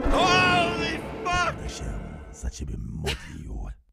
Holy fuck!